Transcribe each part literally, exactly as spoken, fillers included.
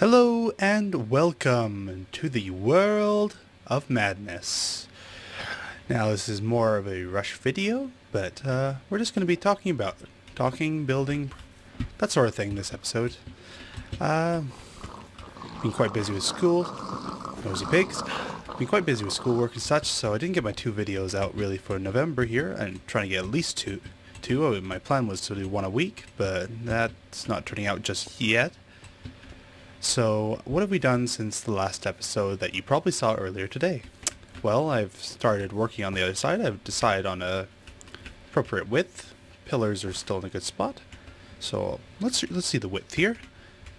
Hello and welcome to the World of Madness. Now this is more of a rush video, but uh, we're just going to be talking about it. Talking, building, that sort of thing this episode. Uh, been quite busy with school, nosy pigs. Been quite busy with schoolwork and such, so I didn't get my two videos out really for November here. I'm trying to get at least two. two. My plan was to do one a week, but that's not turning out just yet. So, what have we done since the last episode that you probably saw earlier today? Well, I've started working on the other side. I've decided on a appropriate width. Pillars are still in a good spot. So, let's let's see the width here.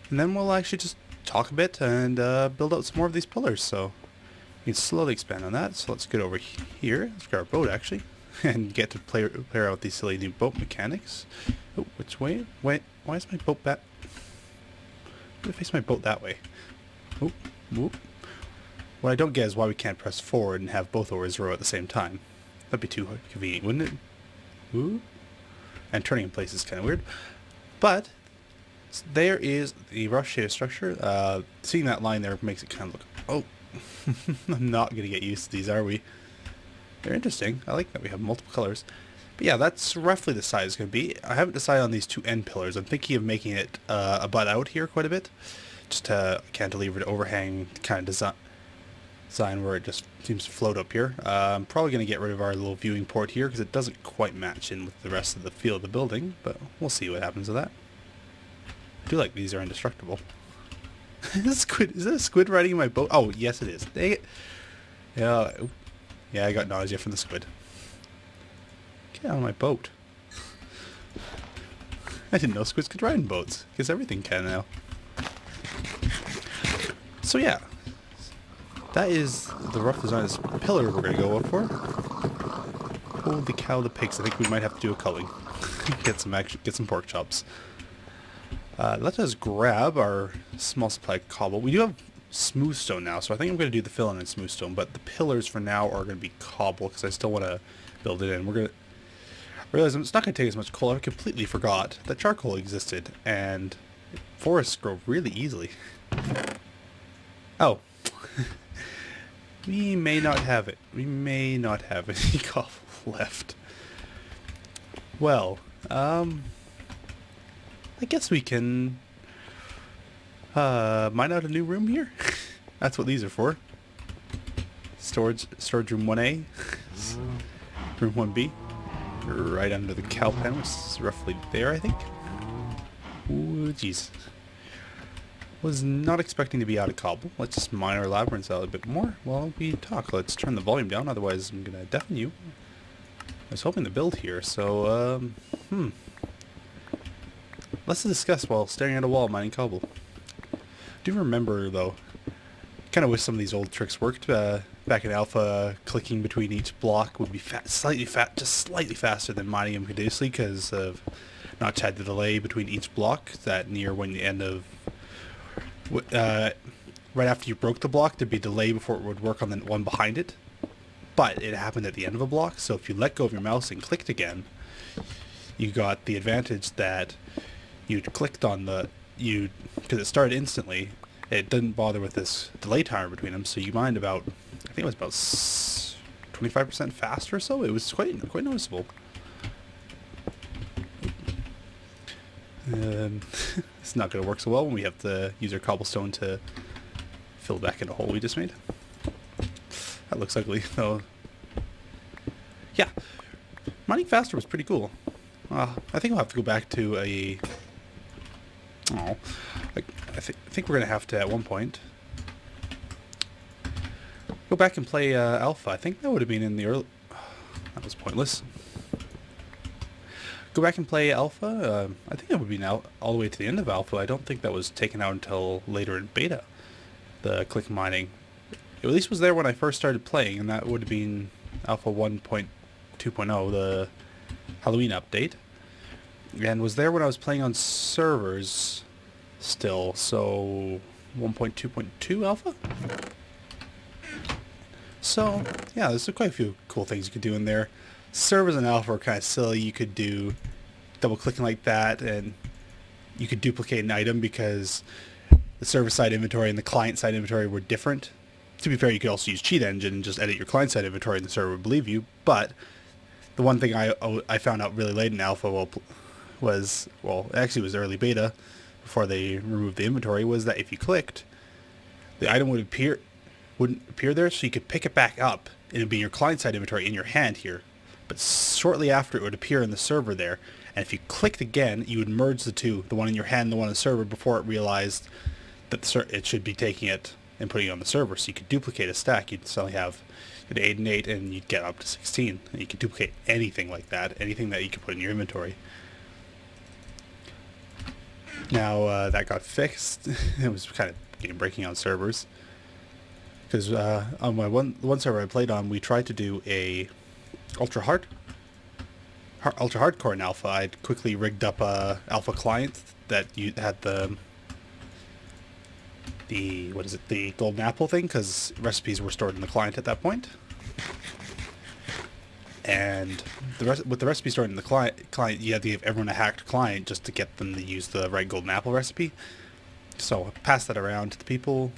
And then we'll actually just talk a bit and uh, build out some more of these pillars. So, you can slowly expand on that. So, let's get over here. Let's grab our boat, actually. And get to play, play out these silly new boat mechanics. Oh, which way? Wait, why is my boat back? I'm going to face my boat that way. Oop, whoop. What I don't get is why we can't press forward and have both oars row at the same time. That'd be too convenient, wouldn't it? Whoop. And turning in place is kind of weird. But there is the rough shaded structure. Uh, seeing that line there makes it kind of look... Oh, I'm not going to get used to these, are we? They're interesting. I like that we have multiple colors. But yeah, that's roughly the size it's going to be. I haven't decided on these two end pillars. I'm thinking of making it uh, a butt out here quite a bit. Just a cantilever to overhang kind of desi design where it just seems to float up here. Uh, I'm probably going to get rid of our little viewing port here because it doesn't quite match in with the rest of the feel of the building. But we'll see what happens with that. I do like these are indestructible. Is that a squid? Is that a squid riding in my boat? Oh, yes it is. Dang it. Yeah, yeah I got nausea from the squid. Get out of my boat. I didn't know squids could ride in boats, because everything can now. So yeah, that is the rough design of this pillar we're going to go up for. Holy cow, the pigs, I think we might have to do a culling. get some action, get some pork chops. Uh, let us grab our small supply of cobble. We do have smooth stone now, so I think I'm going to do the fill-in in smooth stone, but the pillars for now are going to be cobble, because I still want to build it in. We're going to realize it's not going to take as much coal. I completely forgot that charcoal existed, and forests grow really easily. Oh. We may not have it. We may not have any coal left. Well, um... I guess we can... Uh, mine out a new room here? That's what these are for. Storage, storage room one A. Room one B. Right under the cow pen, which is roughly there, I think. Ooh, jeez. Was not expecting to be out of cobble. Let's just mine our labyrinths out a bit more while we talk. Let's turn the volume down, otherwise I'm going to deafen you. I was hoping to build here, so, um, hmm. Let's discuss while staring at a wall mining cobble. I do remember, though, kind of wish some of these old tricks worked. Uh, back in alpha, clicking between each block would be fat, slightly fat, just slightly faster than mining them continuously because of not had the delay between each block. That near when the end of uh, right after you broke the block, there'd be delay before it would work on the one behind it. But it happened at the end of a block, so if you let go of your mouse and clicked again, you got the advantage that you clicked on the you because it started instantly. It didn't bother with this delay timer between them, so you mined about, I think it was about twenty-five percent faster or so. It was quite quite noticeable. Um, it's not going to work so well when we have to use our cobblestone to fill back in a hole we just made. That looks ugly, though. Yeah, mining faster was pretty cool. Uh, I think I'll have to go back to a... Oh, I, I, th I think we're going to have to, at one point, go back and play uh, Alpha. I think that would have been in the early... That was pointless. Go back and play Alpha. Uh, I think that would be now all the way to the end of Alpha. I don't think that was taken out until later in Beta, the click mining. It at least was there when I first started playing, and that would have been Alpha one point two point oh, the Halloween update. And was there when I was playing on servers still, so one point two point two alpha? So, yeah, there's quite a few cool things you could do in there. Servers and alpha are kind of silly. You could do double-clicking like that, and you could duplicate an item because the server-side inventory and the client-side inventory were different. To be fair, you could also use Cheat Engine and just edit your client-side inventory and the server would believe you. But the one thing I, I found out really late in alpha was, well, actually it was early beta before they removed the inventory, was that if you clicked, the item would appear, wouldn't appear there, so you could pick it back up and it would be in your client-side inventory in your hand here. But shortly after, it would appear in the server there. And if you clicked again, you would merge the two, the one in your hand and the one on the server, before it realized that the ser it should be taking it and putting it on the server. So you could duplicate a stack. You'd suddenly have an eight and eight, and you'd get up to sixteen. And you could duplicate anything like that, anything that you could put in your inventory. Now, uh, that got fixed. It was kind of game-breaking on servers. Because uh, on my one, one server I played on, we tried to do a ultra hard. Ultra hardcore in alpha, I quickly rigged up a alpha client that you had the the what is it the golden apple thing, because recipes were stored in the client at that point, and the rest with the recipe stored in the client client you had to give everyone a hacked client just to get them to use the right golden apple recipe. So I passed that around to the people,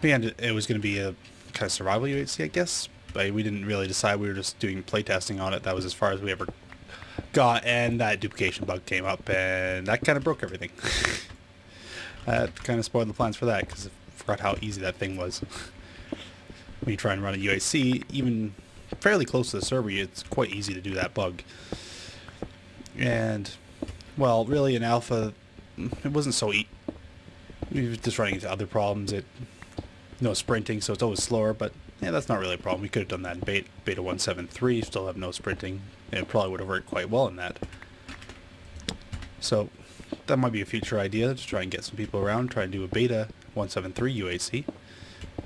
and it was going to be a kind of survival U H C, I guess. We didn't really decide, we were just doing playtesting on it. That was as far as we ever got, and that duplication bug came up, and that kind of broke everything. That kind of spoiled the plans for that, because I forgot how easy that thing was. When you try and run a U A C, even fairly close to the server, it's quite easy to do that bug. And, well, really in alpha, it wasn't so easy. We were just running into other problems. It, no sprinting, so it's always slower, but yeah, that's not really a problem. We could have done that in beta, beta one seven three, still have no sprinting, and it probably would have worked quite well in that. So that might be a future idea, to try and get some people around, try and do a beta one seven three U A C.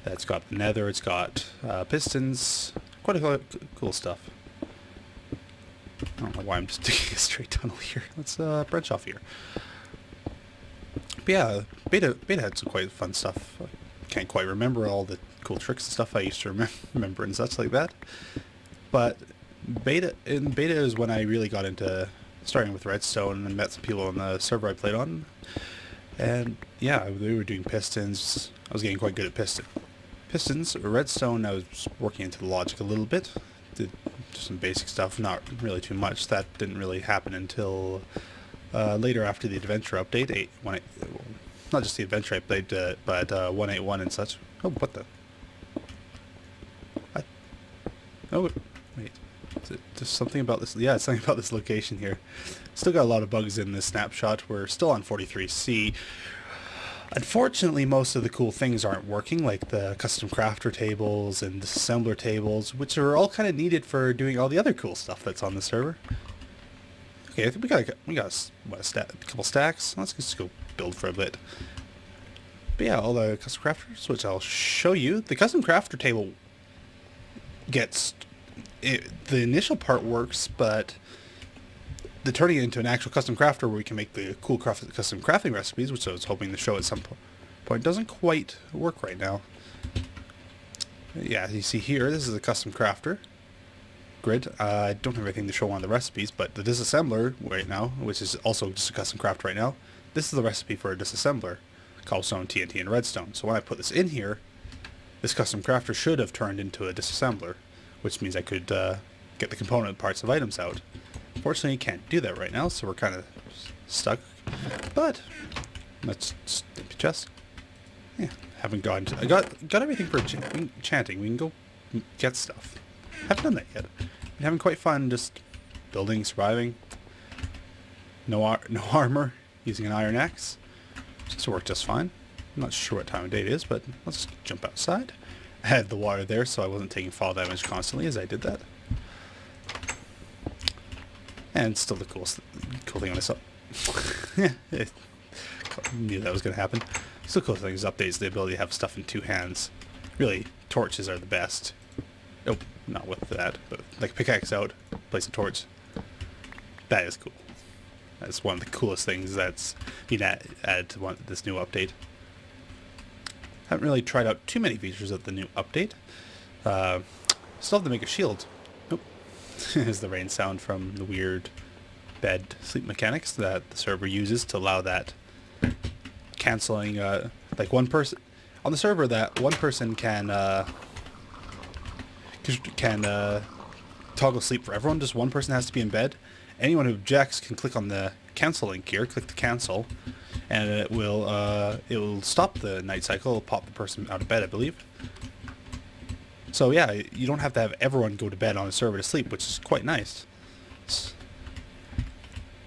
That's got the nether, it's got uh, pistons, quite a lot of cool stuff. I don't know why I'm just digging a straight tunnel here. Let's uh, branch off here. But yeah, beta, beta had some quite fun stuff. Can't quite remember all the cool tricks and stuff I used to remember and such like that, but beta in beta is when I really got into starting with redstone and met some people on the server I played on, and yeah, we were doing pistons. I was getting quite good at piston pistons redstone. I was working into the logic a little bit, did just some basic stuff, not really too much. That didn't really happen until uh, later after the adventure update eight when I not just the adventure I played, uh, but uh, one eight one and such. Oh, what the? I, oh, wait. Is it just something about this? Yeah, it's something about this location here. Still got a lot of bugs in this snapshot. We're still on forty-three C. Unfortunately, most of the cool things aren't working, like the custom crafter tables and disassembler tables, which are all kind of needed for doing all the other cool stuff that's on the server. Okay, I think we got a, we got a, what, a, sta a couple stacks. Let's just go build for a bit. But yeah, all the custom crafters, which I'll show you. The custom crafter table gets it, the initial part works, but the turning it into an actual custom crafter where we can make the cool craft, custom crafting recipes, which I was hoping to show at some po point, doesn't quite work right now. Yeah, as you see here, this is the custom crafter grid. I uh, don't have anything to show on the recipes, but the disassembler right now, which is also just a custom craft right now, this is the recipe for a disassembler. Cobblestone, T N T, and redstone. So when I put this in here, this custom crafter should have turned into a disassembler, which means I could uh, get the component parts of items out. Unfortunately, you can't do that right now, so we're kind of stuck. But let's just empty chest. Yeah, haven't gotten to, I got got everything for enchanting. We can go get stuff. Haven't done that yet. Been having quite fun just building, surviving. No ar no armor. Using an iron axe. This worked just fine. I'm not sure what time of day it is, but let's jump outside. I had the water there, so I wasn't taking fall damage constantly as I did that. And still the coolest, cool thing on this up. Yeah, it, knew that was going to happen. Still cool things updates the ability to have stuff in two hands. Really, torches are the best. Oh, not with that, but like pickaxe out, place a torch. That is cool. That's one of the coolest things that's been added to one, this new update. Haven't really tried out too many features of the new update. Uh, still have to make a shield. Nope. Here's the rain sound from the weird bed sleep mechanics that the server uses to allow that canceling, uh, like one person on the server, that one person can uh, can uh, toggle sleep for everyone. Just one person has to be in bed. Anyone who objects can click on the cancel link here, click the cancel, and it will uh, it will stop the night cycle, it'll pop the person out of bed, I believe. So yeah, you don't have to have everyone go to bed on a server to sleep, which is quite nice. It's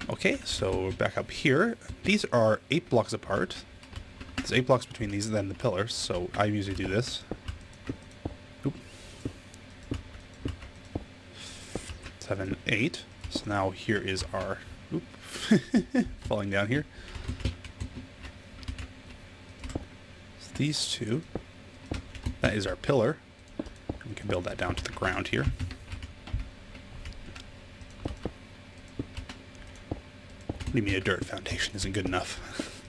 okay, so we're back up here. These are eight blocks apart. There's eight blocks between these and then the pillars, so I usually do this. Oop. Seven, eight. So now here is our... Oop. Falling down here. It's these two. That is our pillar. We can build that down to the ground here. What do you mean a dirt foundation isn't good enough?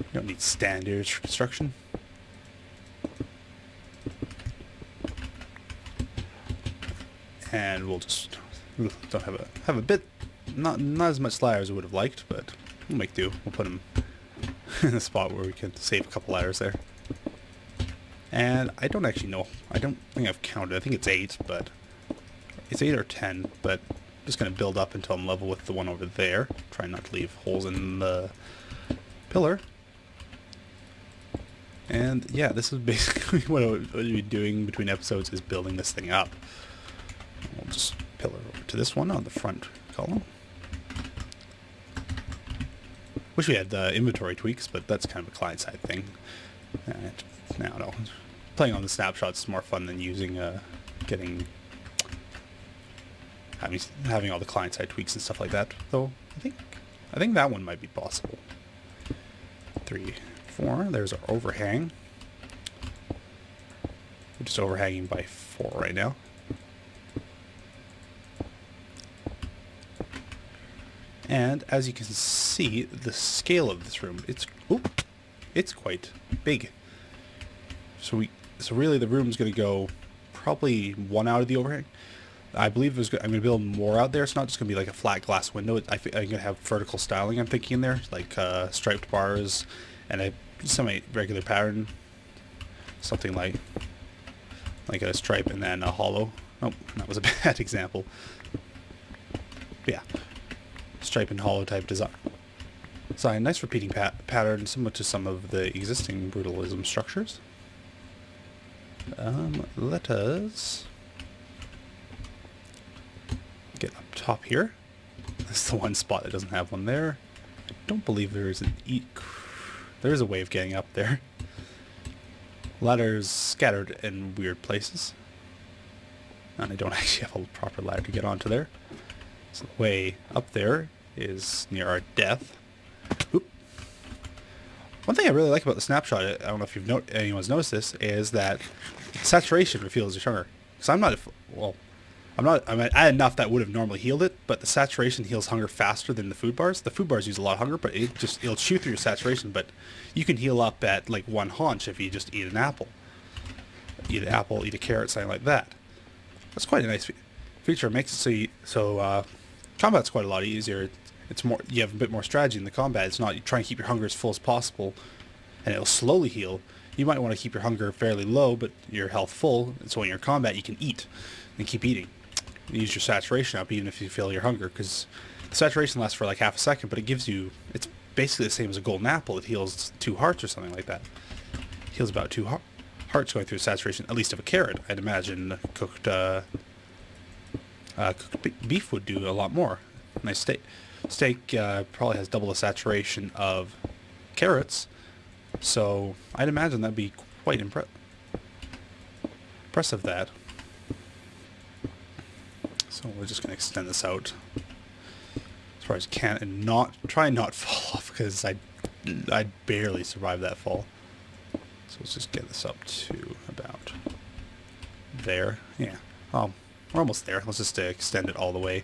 You don't need standards for construction. And we'll just don't have a have a bit not not as much ladder as we would have liked, but we'll make do. We'll put them in a spot where we can save a couple ladders there. And I don't actually know. I don't think I've counted. I think it's eight, but it's eight or ten, but I'm just gonna build up until I'm level with the one over there. Try not to leave holes in the pillar. And yeah, this is basically what I'll be doing between episodes, is building this thing up. We'll just pillar over to this one on the front column. Wish we had the uh, inventory tweaks, but that's kind of a client-side thing. Uh, no, no. Playing on the snapshots is more fun than using, uh, getting, having, having all the client-side tweaks and stuff like that. Though I think, I think that one might be possible. Three, four. There's our overhang. We're just overhanging by four right now. And as you can see, the scale of this room, it's oop, it's quite big. So we, so really the room's going to go probably one out of the overhang. I believe there's, I'm going to build more out there. It's not just going to be like a flat glass window. I I'm going to have vertical styling, I'm thinking, in there, like uh, striped bars and a semi-regular pattern, something like like a stripe and then a hollow. Oh, that was a bad example. But yeah, stripe and hollow type design. So a nice repeating pat pattern, similar to some of the existing brutalism structures. Um, let us get up top here. That's the one spot that doesn't have one there. I don't believe there is an e there is a way of getting up there. Ladders scattered in weird places, and I don't actually have a proper ladder to get onto there. So the way up there is near our death. Oop. One thing I really like about the snapshot, I don't know if you've no anyone's noticed this, is that saturation reveals your hunger. Because I'm not, well, I'm not, I'm at enough that would have normally healed it, but the saturation heals hunger faster than the food bars. The food bars use a lot of hunger, but it just, it'll chew through your saturation, but you can heal up at like one haunch if you just eat an apple. Eat an apple, eat a carrot, something like that. That's quite a nice fe feature. It makes it so, you, so uh, combat's quite a lot easier. It's more, you have a bit more strategy in the combat. It's not, you try and keep your hunger as full as possible, and it'll slowly heal. You might want to keep your hunger fairly low, but your health full, and so in your combat you can eat and keep eating. You use your saturation up even if you feel your hunger, because the saturation lasts for like half a second, but it gives you, it's basically the same as a golden apple. It heals two hearts or something like that. It heals about two ha hearts going through saturation, at least of a carrot. I'd imagine cooked, uh, uh, cooked beef would do a lot more. Nice steak. Steak uh, probably has double the saturation of carrots, so I'd imagine that'd be quite impre impressive. That. So we're just gonna extend this out as far as I can, and not try not fall off, because I I barely survived that fall. So let's just get this up to about there. Yeah. Oh, we're almost there. Let's just uh, extend it all the way.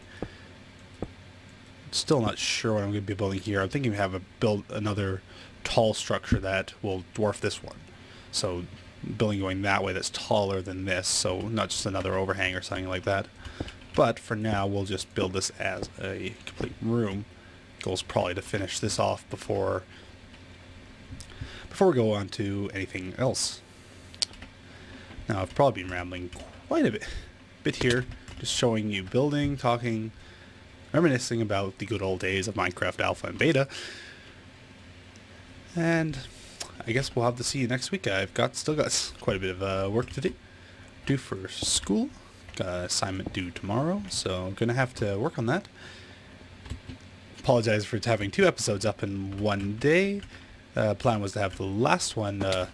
Still not sure what I'm going to be building here. I'm thinking we have a build another tall structure that will dwarf this one. So building going that way that's taller than this, so not just another overhang or something like that. But for now we'll just build this as a complete room. Goal's probably to finish this off before before we go on to anything else. Now, I've probably been rambling quite a bit, bit here, just showing you building, talking, reminiscing about the good old days of Minecraft Alpha and Beta. And I guess we'll have to see you next week. I've got still got quite a bit of uh, work to do, due for school. Got an assignment due tomorrow, so I'm going to have to work on that. Apologize for having two episodes up in one day. Uh, plan was to have the last one, uh,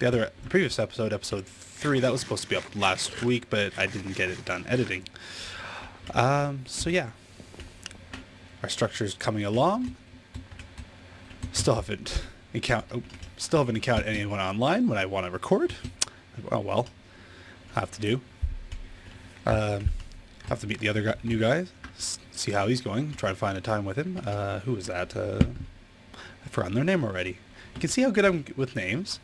the other the previous episode, episode three, that was supposed to be up last week, but I didn't get it done editing. Um, so yeah, our structure's coming along. Still haven't encounter oh, still haven't encountered anyone online when I want to record. Oh well, I have to do. Um, have to meet the other guy, new guy, see how he's going, try to find a time with him. Uh, who is that? Uh, I've forgotten their name already. You can see how good I'm with names.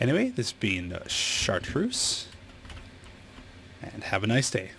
Anyway, this being Chartreuse, and have a nice day.